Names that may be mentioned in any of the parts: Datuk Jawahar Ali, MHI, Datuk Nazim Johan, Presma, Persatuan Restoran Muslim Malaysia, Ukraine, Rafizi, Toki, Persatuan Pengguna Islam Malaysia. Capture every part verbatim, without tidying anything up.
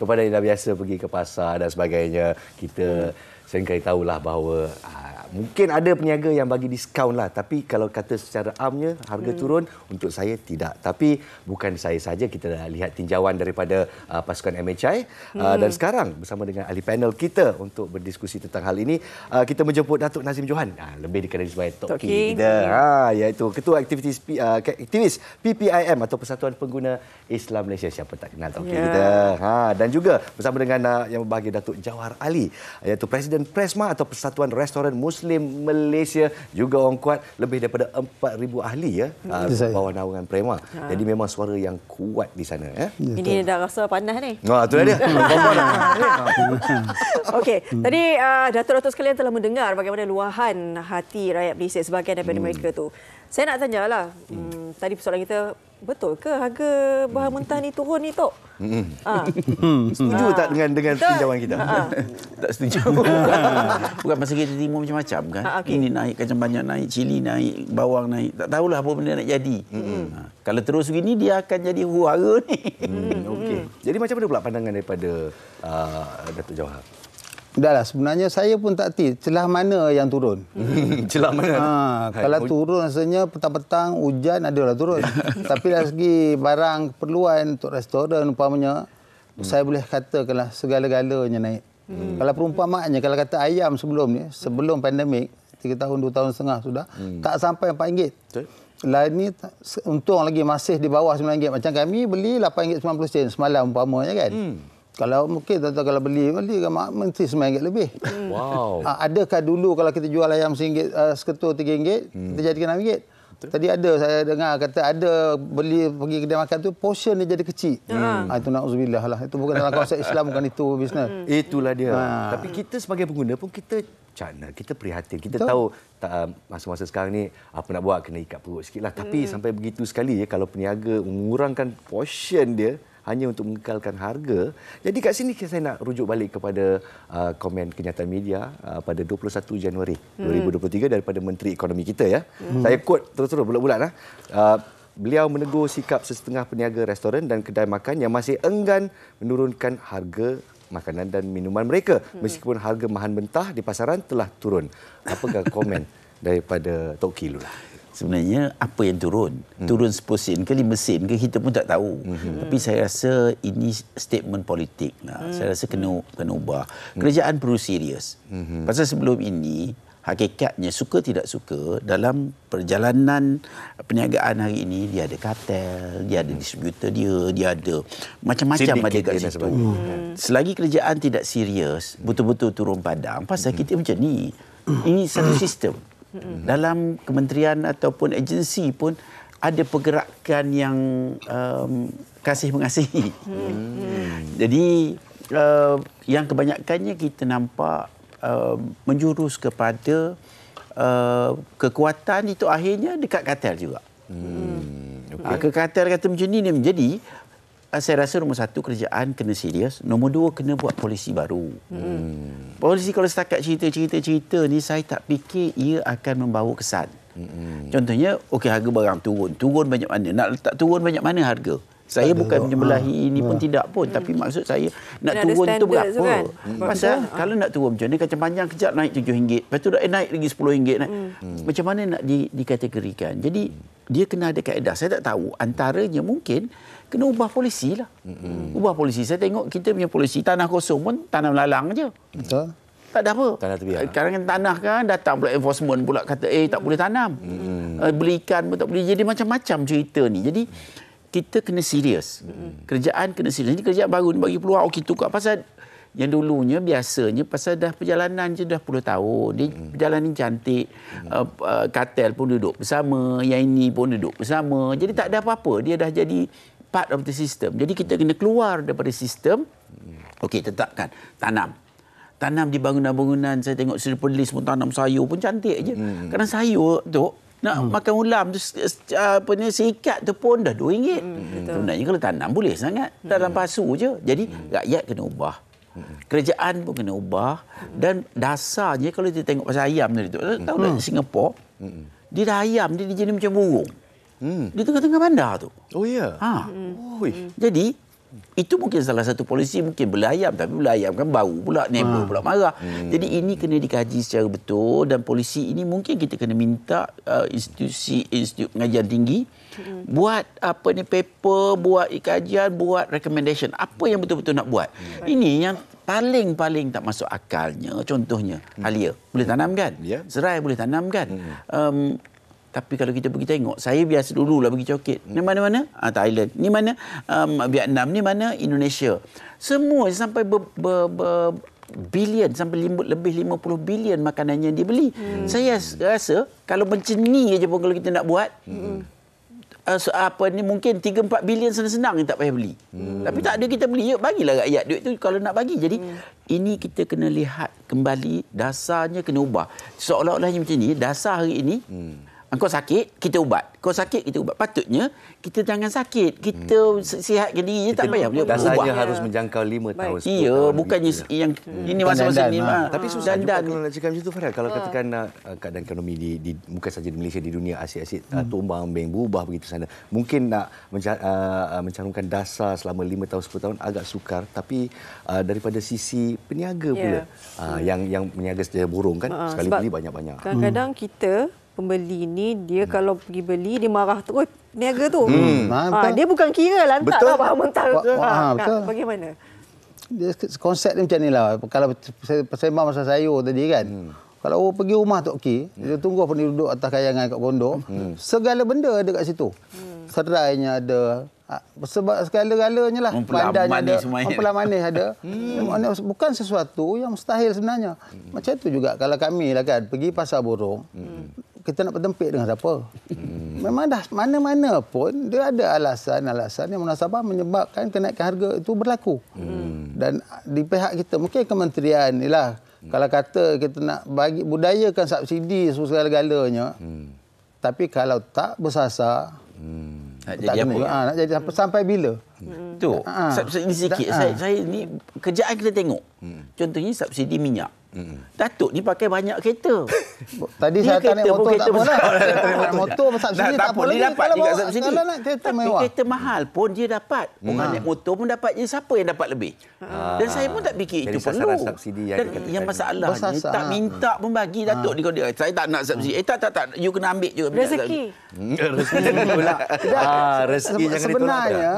kepada yang dah biasa pergi ke pasar dan sebagainya, kita seringkali tahulah bahawa aa, mungkin ada peniaga yang bagi diskaun lah, tapi kalau kata secara amnya harga hmm. turun, untuk saya tidak. Tapi bukan saya saja, kita dah lihat tinjauan daripada aa, pasukan M H I hmm. aa, dan sekarang bersama dengan ahli panel kita untuk berdiskusi tentang hal ini, aa, kita menjemput Datuk Nazim Johan, aa, lebih dikenali sebagai Toki, ha, iaitu ketua aktivis aa, aktivis P P I M atau Persatuan Pengguna Islam Malaysia. Siapa tak kenal Toki yeah. kita. Ha, dan juga bersama dengan uh, yang berbahagia Datuk Jawahar Ali, iaitu Presiden Presma atau Persatuan Restoran Muslim Malaysia, juga orang kuat, lebih daripada empat ribu ahli ya uh, bawah naungan Prema. Ha. Jadi memang suara yang kuat di sana ya. Eh? Ini dah rasa panas ni. Ha, tu dia. Okey, tadi uh, datuk-datuk sekalian telah mendengar bagaimana luahan hati rakyat Malaysia sebahagian daripada hmm. mereka tu. Saya nak tanyalah, hmm, tadi persoalan kita, betul ke harga bahan mentah ni turun ni, Tok? Hmm. Ha. Setuju ha. tak dengan dengan tinjauan kita? Ha. Tak setuju. Bukan masa kita timur macam-macam kan. Ha, okay. Ini naik, kacang panjang naik, cili naik, bawang naik. Tak tahulah apa benda nak jadi. Hmm. Ha. Kalau terus begini, dia akan jadi huara ni. Hmm. Okey. Jadi macam mana pula pandangan daripada uh, Datuk Jawahar? Dahlah, sebenarnya saya pun tak tahu celah mana yang turun. Celah mana? Ha, kalau turun rasanya petang-petang hujan adalah turun. Tapi dari segi barang keperluan untuk restoran umpamanya, hmm. saya boleh katakanlah segala-galanya naik. Hmm. Kalau perumpamaannya, kalau kata ayam sebelum ni, sebelum pandemik, tiga tahun, dua tahun setengah sudah, hmm. tak sampai empat ringgit. Betul. Lain ni untung lagi masih di bawah sembilan ringgit. Macam kami beli lapan ringgit sembilan puluh sen semalam umpamanya kan. Hmm. Kalau mungkin tuan-tuan kalau beli, beli mesti sembilan ringgit lebih. Wow. Adakah dulu kalau kita jual ayam seringgit, uh, seketul tiga ringgit, hmm. kita jadikan enam ringgit? Tadi ada, saya dengar kata ada beli pergi kedai makan tu, portion dia jadi kecil. Hmm. Ha, itu na'udzubillah lah. Itu bukan dalam konsep Islam, bukan itu bisnes. Itulah dia. Ha. Tapi kita sebagai pengguna pun kita cana, kita prihatin. Kita Betul. tahu masa-masa sekarang ni apa nak buat, kena ikat perut sikit lah. Tapi hmm. sampai begitu sekali ya, kalau peniaga mengurangkan portion dia, hanya untuk mengekalkan harga. Jadi kat sini saya nak rujuk balik kepada uh, komen kenyataan media uh, pada dua puluh satu Januari dua ribu dua puluh tiga daripada Menteri Ekonomi kita ya. Hmm. Saya quote terus-terus bulat-bulat. Uh, beliau menegur sikap sesetengah peniaga restoran dan kedai makan yang masih enggan menurunkan harga makanan dan minuman mereka. Hmm. Meskipun harga bahan mentah di pasaran telah turun. Apakah komen daripada Toki dulu lah? Sebenarnya apa yang turun? Hmm. Turun sepuluh sen ke lima sen ke, kita pun tak tahu. Hmm. Tapi saya rasa ini statement politik lah. Hmm. Saya rasa kena, kena ubah. Kerajaan hmm. perlu serius. Hmm. Pasal sebelum ini, hakikatnya suka tidak suka dalam perjalanan perniagaan hari ini, dia ada kartel, dia ada distributor dia, dia ada macam-macam ada kat situ. Hmm. Selagi kerajaan tidak serius, betul-betul turun padang, pasal hmm. kita macam ni. Ini satu sistem. Mm-hmm. Dalam kementerian ataupun agensi pun ada pergerakan yang um, kasih mengasihi. Mm-hmm. Jadi uh, yang kebanyakannya kita nampak uh, menjurus kepada uh, kekuatan itu akhirnya dekat kartel juga. Mm. Okay. Uh, ke kartel kata macam ni, jadi saya rasa nombor satu, kerajaan kena serius. Nombor dua, kena buat polisi baru. Hmm. Polisi kalau setakat cerita-cerita-cerita ni, saya tak fikir ia akan membawa kesan. Hmm. Contohnya, okey harga barang turun. Turun banyak mana? Nak letak turun banyak mana harga? Saya tak bukan menyebelahi ha. ini pun ha. tidak pun. Hmm. Tapi maksud saya, nak kena turun tu berapa? Kan? Hmm. Pasal ha. kalau nak turun macam ni, kacang panjang kejap naik tujuh ringgit. Lepas tu eh, naik lagi sepuluh ringgit. Naik. Hmm. Macam mana nak di, dikategorikan? Jadi, dia kena ada kaedah. Saya tak tahu. Antaranya mungkin kena ubah polisi lah. Mm-hmm. Ubah polisi. Saya tengok kita punya polisi, tanah kosong pun tanah melalang je. Betul. Tak ada apa. Tanah tebiak. Kadang-kadang tanah kan datang pula enforcement pula kata, eh tak boleh tanam. Mm-hmm. Beli ikan pun tak boleh. Jadi macam-macam cerita ni. Jadi kita kena serius. Mm-hmm. Kerajaan kena serius. Jadi kerajaan baru ni bagi peluang, okey tukar. Pasal yang dulunya biasanya, pasal dah perjalanan je dah puluh tahun. Dia mm-hmm. perjalanan cantik. Mm-hmm. Uh, kartel pun duduk bersama. Yang ini pun duduk bersama. Jadi tak ada apa-apa. Dia dah jadi part of the system. Jadi kita kena keluar daripada sistem. Okey, tetapkan. Tanam. Tanam di bangunan-bangunan. Saya tengok Seri Perlis pun tanam sayur pun cantik je. Hmm. Kerana sayur tu, nak hmm. makan ulam tu, apa ni, seikat tu pun dah dua ringgit. Hmm. Sebenarnya kalau tanam boleh sangat. Hmm. Dalam pasu je. Jadi hmm. rakyat kena ubah. Kerajaan pun kena ubah. Dan dasarnya kalau kita tengok pasal ayam tadi tu, tahu tak hmm. Singapura, hmm. dia dah ayam, dia, dia jenis macam burung. Hmm. Di tengah-tengah bandar tu. Oh ya. Yeah. Ha. Hmm. Jadi Itu mungkin salah satu polisi, mungkin belayam, tapi belayam kan bau pula, neighbor ha. pula marah. Hmm. Jadi ini kena dikaji secara betul, dan polisi ini mungkin kita kena minta uh, institusi institut pengajian tinggi hmm. buat apa ni paper, buat kajian, buat recommendation. Apa yang betul-betul nak buat? Hmm. Ini yang paling-paling tak masuk akalnya. Contohnya hmm. halia boleh tanamkan, yeah. serai boleh tanamkan. Hmm. Um, Tapi kalau kita pergi tengok, saya biasa dululah pergi coket. Ni mana-mana? Ha, Thailand. Ni mana? Um, Vietnam. Ni mana? Indonesia. Semua sampai ber, ber, ber, bilion, sampai lebih lima puluh bilion makanan yang dia beli. Hmm. Saya rasa kalau menceni je pun kalau kita nak buat, hmm. uh, so, apa ni mungkin tiga empat bilion senang-senang yang tak payah beli. Hmm. Tapi tak ada kita beli, ya, bagilah rakyat duit tu kalau nak bagi. Jadi hmm. ini kita kena lihat kembali, dasarnya kena ubah. Seolah-olahnya macam ni, dasar hari ini, hmm. kau sakit, kita ubat. Kau sakit, kita ubat. Patutnya, kita jangan sakit. Kita hmm. sihatkan diri, kita tak payah beli ubat. Dasarnya harus menjangkau lima tahun. Iya, bukannya gitu yang hmm. ini masa-masa ni. Ha. Tapi susah juga kalau nak cakap macam tu, Farah. Kalau ha. katakan uh, keadaan ekonomi di, di, bukan saja di Malaysia, di dunia asyik-asyik hmm. uh, tumbang-ambing, berubah begitu sana. Mungkin nak menca- uh, mencantumkan dasar selama lima tahun, sepuluh tahun agak sukar. Tapi uh, daripada sisi peniaga yeah. pula. Uh, yang yang meniaga secara borong kan, uh, sekali beli banyak-banyak. Kadang-kadang hmm. kita pembeli ni, dia hmm. kalau pergi beli, dia marah terus niaga tu. Hmm. Ha, dia bukan kira lantak lah bahan mentah tu. Ha, betul. Bagaimana? Dia, konsep dia macam ni lah. Kalau saya sembang pasal sayur tadi kan, hmm. kalau orang pergi rumah Toki, hmm. dia tunggu pun duduk atas kayangan kat gondok, hmm. segala benda ada kat situ. Hmm. Serainya ada, sebab segala-galanya lah. Mempelah manis semuanya. Mempelah manis ada. Hmm. Bukan sesuatu yang mustahil sebenarnya. Hmm. Macam tu juga kalau kami lah kan, pergi pasar borong, hmm. kita nak bertempik dengan siapa? Hmm. Memang dah mana-mana pun, dia ada alasan-alasan yang munasabah menyebabkan kenaikan harga itu berlaku. Hmm. Dan di pihak kita, mungkin kementerian ni lah. Hmm. Kalau kata kita nak bagi budayakan subsidi segala-galanya, hmm. tapi kalau tak bersasar, hmm. tak jadi apa? Ha, nak jadi sampai, hmm. sampai bila? Hmm. Tu, ha. subsidi sikit. Ha. Saya, saya ni, kerjaan kita tengok. Hmm. Contohnya subsidi minyak. Mm-mm. Datuk ni pakai banyak kereta. Tadi dia saya tak naik motor tak apalah. Motor subsidi tak apa lagi. Kalau bawa kalau nak kereta mewah. Kereta mahal pun dia dapat. Orang hmm. naik motor pun dapat. Jadi siapa yang dapat lebih? Ha. Dan saya pun tak fikir jadi itu perlu. Yang Dan yang masalahnya bersasar. Tak minta pun bagi Datuk ni, kalau dia saya tak nak subsidi. Hmm. Eh tak tak tak, you kena ambil juga. Rezeki. Rezeki pula. Ah, rezeki jangan ditolak. Sebenarnya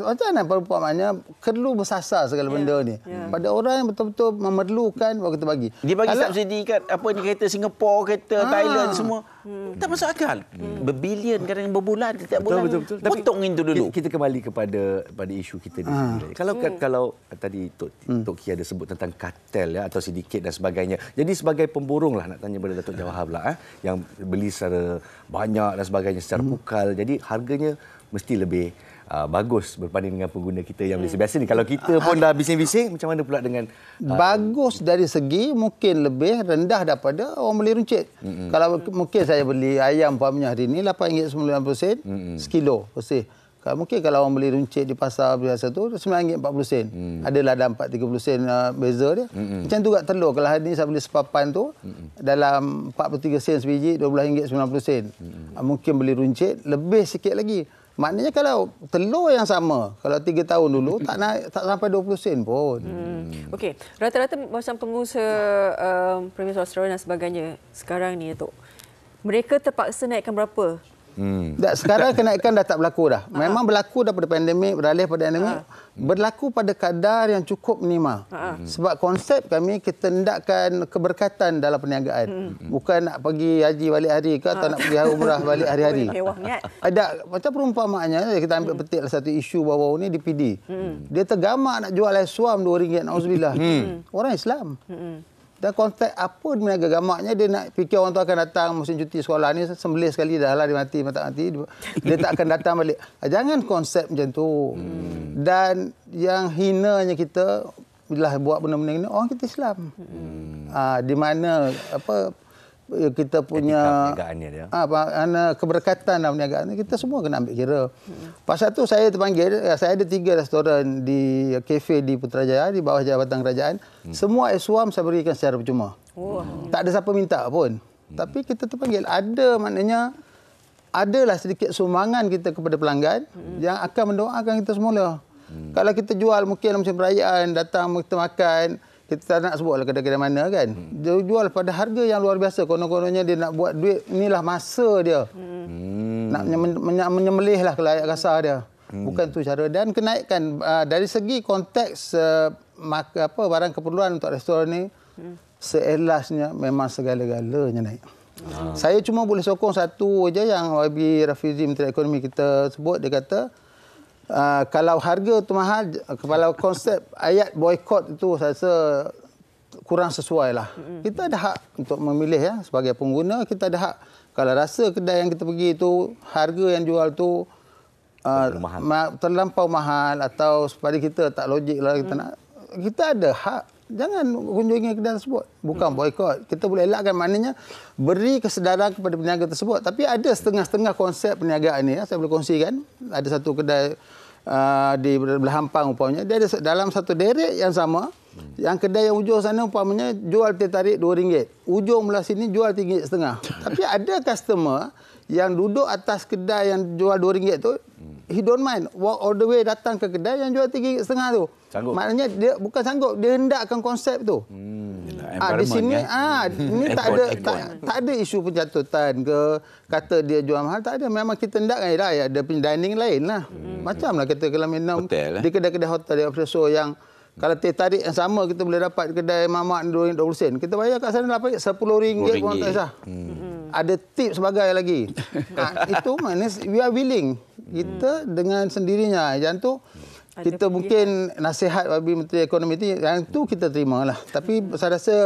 macam mana perumpamannya perlu bersasar segala benda ni. Pada orang yang betul-betul memerlukan, baru kita bagi. Dia bagi Alah. subsidi kat apa ni, kereta Singapura, kereta ha. Thailand semua. Hmm. Tak masuk akal. Hmm. Berbilion kadang berbulan, setiap bulan. Betul, betul, betul. Potongin tu dulu. Kita kembali kepada pada isu kita di sini. Ha. Kalau hmm. kalau tadi Tok, Tok Ki ada sebut tentang kartel ya, atau sindiket dan sebagainya. Jadi sebagai pemborong lah, nak tanya kepada Datuk Jawahar pula eh, yang beli secara banyak dan sebagainya secara hmm. pukal. Jadi harganya mesti lebih Uh, bagus berbanding dengan pengguna kita yang hmm. biasa ni. Kalau kita pun dah bising-bising, macam mana pula dengan uh, bagus dari segi mungkin lebih rendah daripada orang beli runcit. Hmm. Kalau mungkin saya beli ayam umpamanya hari ni lapan ringgit sembilan puluh sen hmm. sekilo bersih. Kalau mungkin kalau orang beli runcit di pasar biasa tu sembilan ringgit empat puluh sen. Hmm. Adalah dalam empat tiga puluh sen uh, beza dia. Hmm. Macam tu kat telur. Kalau hari ni saya beli sepapan tu hmm. dalam empat puluh tiga sen sebiji, dua belas ringgit sembilan puluh sen. Hmm. Uh, mungkin beli runcit lebih sikit lagi. Maknanya kalau telur yang sama, kalau tiga tahun dulu, tak naik, tak sampai dua puluh sen pun. Hmm. Okey, rata-rata macam pengusaha um, premier swasta dan sebagainya sekarang ni, Tok, mereka terpaksa naikkan berapa? Hmm. Tak, sekarang kenaikan dah tak berlaku dah. Memang berlaku daripada pandemik, beralih pada pandemik. Ha. Berlaku pada kadar yang cukup minimal. Ha. Sebab konsep kami, kita hendakkan keberkatan dalam perniagaan. Hmm. Bukan nak pergi haji balik hari ke, atau ha. nak pergi umrah balik hari-hari. Ada macam perumpamaannya, kita ambil petik satu isu baru-baru ni di P D. Hmm. Dia tergamak nak jual air suam dua ringgit, na'udzubillah. Hmm. Orang Islam. Hmm. Dan konteks apa meniaga gamaknya, dia nak fikir orang tu akan datang musim cuti sekolah ni, sembelih sekali dah lah, dia mati, mati, mati. Dia tak akan datang balik. Jangan konsep macam tu. Hmm. Dan yang hinanya kita, bila buat benda-benda ini, orang kita Islam. Hmm. Ha, di mana apa kita punya ha, keberkatan dalam perniagaan, kita semua kena ambil kira. Hmm. Pasal tu saya terpanggil, saya ada tiga restoran di kafe di Putrajaya, di bawah jabatan kerajaan. Hmm. Semua air suam saya berikan secara percuma. Oh. Tak ada siapa minta pun. Hmm. Tapi kita terpanggil, ada maknanya, adalah sedikit sumbangan kita kepada pelanggan hmm. yang akan mendoakan kita semula. Hmm. Kalau kita jual mungkin musim perayaan, datang kita makan, kita tak nak sebutlah kedai-kedai mana kan. Hmm. Dia jual pada harga yang luar biasa. Konon-kononnya dia nak buat duit, inilah masa dia. Hmm. Nak menyembelih lah kalau ayat kasar dia. Hmm. Bukan tu cara. Dan kenaikan uh, dari segi konteks uh, maka, apa barang keperluan untuk restoran ni, hmm. seelasnya memang segala-galanya naik. Ha. Saya cuma boleh sokong satu aja yang Y B Rafizi Menteri Ekonomi kita sebut, dia kata uh, kalau harga tu mahal, kalau konsep ayat boikot itu saya rasa kurang sesuai lah. Kita ada hak untuk memilih ya, sebagai pengguna kita ada hak. Kalau rasa kedai yang kita pergi itu harga yang jual tu uh, mahal, terlampau mahal atau pada kita tak logik lah kita hmm. nak, kita ada hak. Jangan kunjungi kedai tersebut. Bukan boikot. Kita boleh elakkan, maknanya beri kesedaran kepada peniaga tersebut. Tapi ada setengah-setengah konsep perniagaan ini. Ya. Saya boleh kongsikan. Ada satu kedai uh, di Belah Hampang umpamanya. Dia ada dalam satu deret yang sama. Hmm. Yang kedai yang ujung sana umpamanya jual teh tarik dua ringgit. Ujung belah sini jual tiga ringgit setengah. Tapi ada customer yang duduk atas kedai yang jual dua ringgit tu, he don't mind. Walk all the way datang ke kedai yang jual tiga ringgit setengah tu. Sanggup. Maknanya dia bukan sanggup, dia hendakkan konsep tu. Hmm. Ah, di sini ya? ah ini tak ada tak, tak ada isu pencatutan ke, kata dia jual mahal, tak ada. Memang kita hendakkan ialah ya, ada dining lainlah. Hmm. Macamlah kita kalau minum hotel, di kedai-kedai hotel espresso yang kalau teh tarik yang sama kita boleh dapat kedai mamak dua ringgit dua puluh sen. Kita bayar kat sana lapan ringgit sepuluh ringgit pun tak kisah. Hmm. Ada tip sebagai lagi. Ha, itu maknanya we are willing. Kita hmm. dengan sendirinya. Yang tu kita ada mungkin pilihan. Nasihat Y B Menteri Ekonomi itu, yang tu kita terimalah. Tapi saya rasa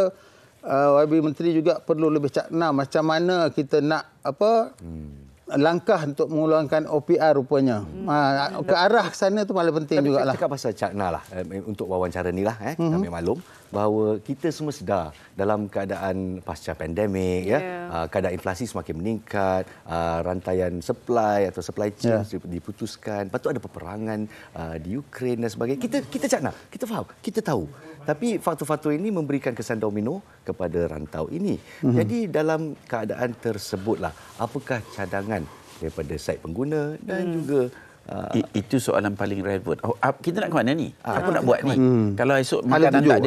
uh, Y B Menteri juga perlu lebih cakna macam mana kita nak apa hmm. langkah untuk mengulangkan O P R rupanya. Hmm. Ha, ke arah sana tu paling penting juga lah. Cakap pasal cakna lah untuk wawancara ni lah. Eh. Hmm. Kami maklum bahawa kita semua sedar dalam keadaan pasca pandemik, yeah. ya, keadaan inflasi semakin meningkat, rantaian supply atau supply chain yeah. diputuskan, lepas tu ada peperangan di Ukraine dan sebagainya. Kita kita cakna, kita faham, kita tahu. Tapi faktor-faktor ini memberikan kesan domino kepada rantau ini. Mm-hmm. Jadi dalam keadaan tersebutlah, apakah cadangan daripada side pengguna dan mm. juga Uh, It, itu soalan paling relevan. Oh, kita nak ke mana ni? Apa uh, nak buat ni? Hmm. Kalau esok makanan tak ada, nak, nak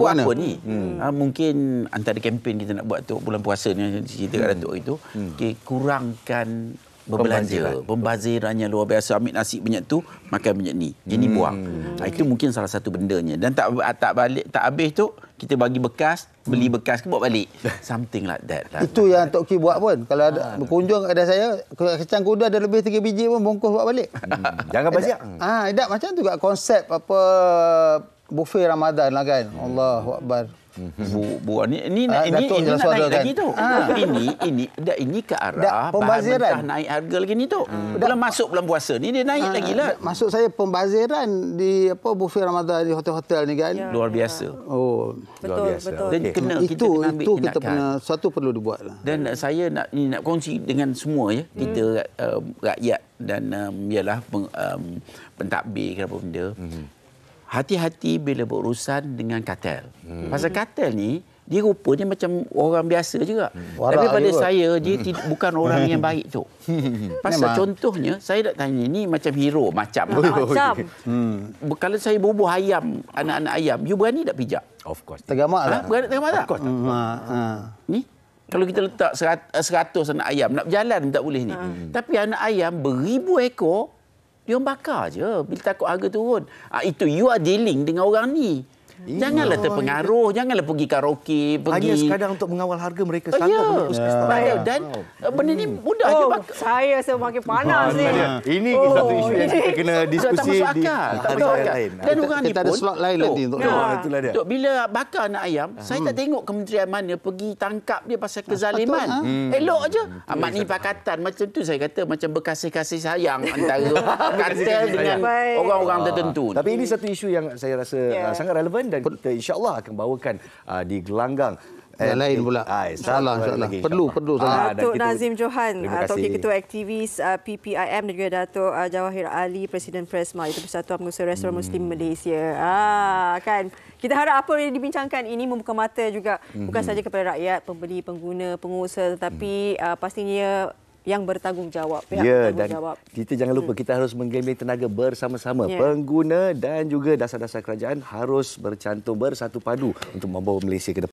buat mana? Apa ni? Hmm. Ha, mungkin antara kempen kita nak buat tu, bulan puasa ni, cerita kat Datuk itu, hmm. okay, kurangkan berbelanja. Pembaziran. Pembazirannya luar biasa. Ambil nasi banyak tu, makan banyak ni. Jadi hmm. buang. Ha, itu mungkin salah satu bendanya. Dan tak tak balik, tak habis tu, kita bagi bekas, beli bekas ke buat balik. Something like that. Lah. Itu yang Toki buat pun. Kalau ada, berkunjung kepada saya, kacang kuda ada lebih tiga biji pun bungkus buat balik. Hmm. Jangan bazir. Ah, ha, macam tu juga konsep apa buffet Ramadan lah kan. Hmm. Allahu akbar. Bu, bu, ni ni ha, ini, ini nak naik kan? Lagi tu. Ha. Ini ini dah ini ke arah pembaziran naik harga lagi ni tu. Hmm. Dalam masuk bulan puasa ni dia naik ha, lagi lah. Maksud saya pembaziran di apa buffet Ramadan di hotel-hotel ni kan. Ya, luar biasa. Ya. Oh, betul, luar biasa. Betul. Dan okay. kena kita itu, kena ambil itu kita kena satu perlu dibuatlah. Dan saya nak ni nak kongsi dengan semua ya, hmm. kita uh, rakyat dan um, ialah peng, um, pentadbir ke apa benda. Hmm. Hati-hati bila berurusan dengan kartel. Hmm. Pasal kartel ni, dia rupanya macam orang biasa juga. Hmm. Tapi pada juga. Saya, dia tidak, bukan orang yang baik tu. Pasal memang. Contohnya, saya nak tanya, ni macam hero, macam. Macam. Hmm. Kalau saya bubuh ayam, anak-anak ayam, you berani tak pijak? Of course. Tergamak ha? Lah. Berani tergamak tak? Of course. Tak. Hmm. Ha. Ni? Kalau kita letak seratus anak ayam, nak berjalan tak boleh ni. Hmm. Tapi anak ayam beribu ekor, dia orang bakar je bila takut harga turun. Ha, itu you are dealing dengan orang ni. Ya. Janganlah terpengaruh, janganlah pergi karaoke, pergi hanya sekadar untuk mengawal harga mereka sanggup oh, menembus yeah. yeah. yeah. dan oh. benda ni mudah oh, je bakar. Saya semakin panas ni. Oh, ini oh, satu isu yang kita kena diskusi tak di tak tak lain. Dan orang ni pun ada slot lain lagi untuk itulah dia. Bila bakar anak ayam, hmm. saya tak tengok kementerian mana pergi tangkap dia pasal kezaliman. Ah, betul, ha? Elok aje. Hmm. Amat ni pakatan macam tu saya kata macam berkasih-kasih sayang antara kartel dengan orang-orang tertentu. Tapi ini satu isu yang saya rasa sangat relevan dan kita insya-Allah akan bawakan uh, di gelanggang yang lain pula. Insya-Allah insya-Allah perlu perlu sangat. Datuk Nazim Johan, Toki Ketua Aktivis uh, P P I M dan juga Datuk uh, Jawahar Ali Presiden Presma iaitu Persatuan Pengguna Islam Muslim Malaysia. Ah kan. Kita harap apa yang dibincangkan ini membuka mata juga mm-hmm. bukan saja kepada rakyat, pembeli, pengguna, pengusaha tetapi mm-hmm. uh, pastinya yang bertanggungjawab. Pihak ya, bertanggungjawab. Dan kita jangan lupa, hmm. kita harus menggembling tenaga bersama-sama. Yeah. Pengguna dan juga dasar-dasar kerajaan harus bercantum bersatu padu untuk membawa Malaysia ke depan.